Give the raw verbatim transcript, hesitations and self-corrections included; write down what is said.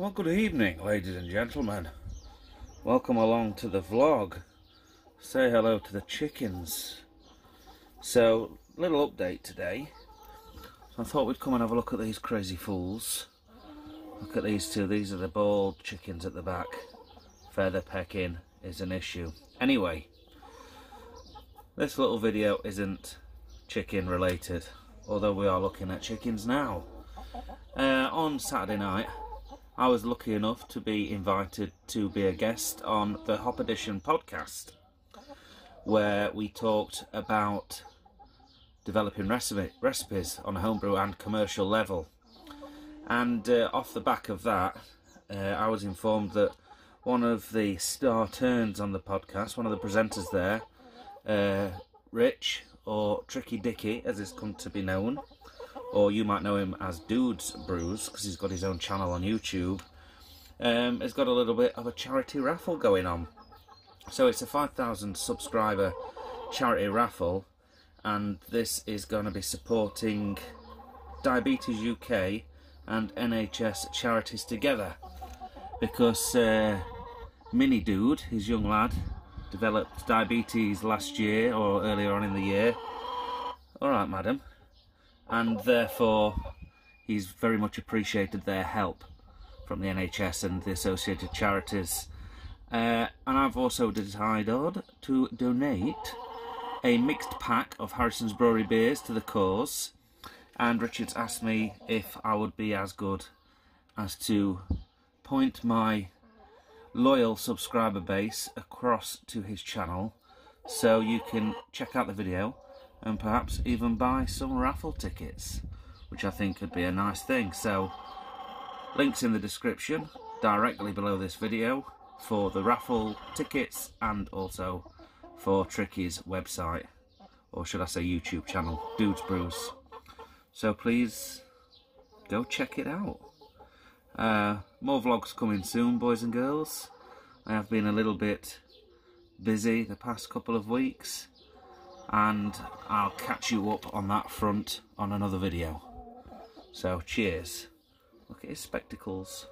Well, good evening, ladies and gentlemen. Welcome along to the vlog. Say hello to the chickens. So, little update today. I thought we'd come and have a look at these crazy fools. Look at these two. These are the bald chickens at the back. Feather pecking is an issue. Anyway, this little video isn't chicken related, although we are looking at chickens now. Uh, on Saturday night, I was lucky enough to be invited to be a guest on the Hop Edition podcast, where we talked about developing recipe, recipes on a homebrew and commercial level. And uh, off the back of that, uh, I was informed that one of the star turns on the podcast, one of the presenters there, uh, Rich, or Tricky Dicky as he's come to be known, or you might know him as Dudes Brews because he's got his own channel on YouTube, um, has got a little bit of a charity raffle going on. So it's a five thousand subscriber charity raffle, and this is going to be supporting Diabetes U K and N H S charities together, because uh, Mini Dude, his young lad, developed diabetes last year or earlier on in the year. All right, madam. And therefore he's very much appreciated their help from the N H S and the associated charities, uh, and I've also decided to donate a mixed pack of Harrison's Brewery beers to the cause, and Richard's asked me if I would be as good as to point my loyal subscriber base across to his channel, so you can check out the video and perhaps even buy some raffle tickets, which I think would be a nice thing. So, links in the description directly below this video for the raffle tickets and also for Tricky's website, or should I say YouTube channel, Dudes Brews. So please go check it out. Uh, more vlogs coming soon, boys and girls. I have been a little bit busy the past couple of weeks, and I'll catch you up on that front on another video. So cheers. Look at his spectacles.